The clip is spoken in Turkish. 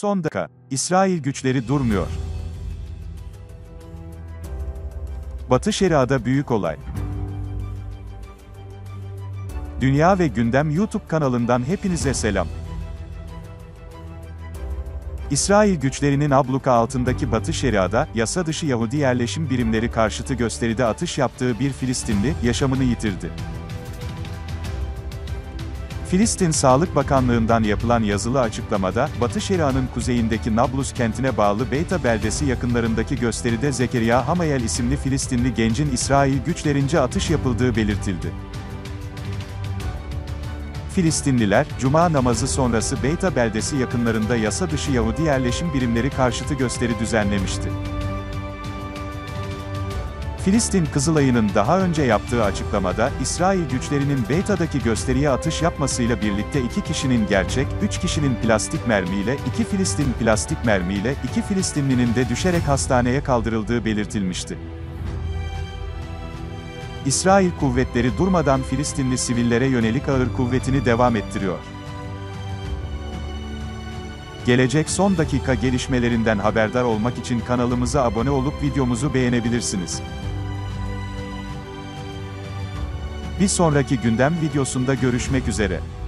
Son dakika, İsrail güçleri durmuyor. Batı Şeria'da büyük olay. Dünya ve Gündem YouTube kanalından hepinize selam. İsrail güçlerinin abluka altındaki Batı Şeria'da, yasa dışı Yahudi yerleşim birimleri karşıtı gösteride atış yaptığı bir Filistinli, yaşamını yitirdi. Filistin Sağlık Bakanlığı'ndan yapılan yazılı açıklamada, Batı Şeria'nın kuzeyindeki Nablus kentine bağlı Beyta beldesi yakınlarındaki gösteride Zekeriya Hamayel isimli Filistinli gencin İsrail güçlerince atış yapıldığı belirtildi. FİLİSTİNLİLER, Cuma namazı sonrası Beyta beldesi yakınlarında yasa dışı Yahudi yerleşim birimleri karşıtı gösteri düzenlemişti. Filistin Kızılay'ın daha önce yaptığı açıklamada, İsrail güçlerinin Beyta'daki gösteriye atış yapmasıyla birlikte 2 kişinin gerçek, 3 kişinin plastik mermiyle, 2 Filistin plastik mermiyle, 2 Filistinlinin de düşerek hastaneye kaldırıldığı belirtilmişti. İsrail kuvvetleri durmadan Filistinli sivillere yönelik ağır kuvvetini devam ettiriyor. Gelecek son dakika gelişmelerinden haberdar olmak için kanalımıza abone olup videomuzu beğenebilirsiniz. Bir sonraki gündem videosunda görüşmek üzere.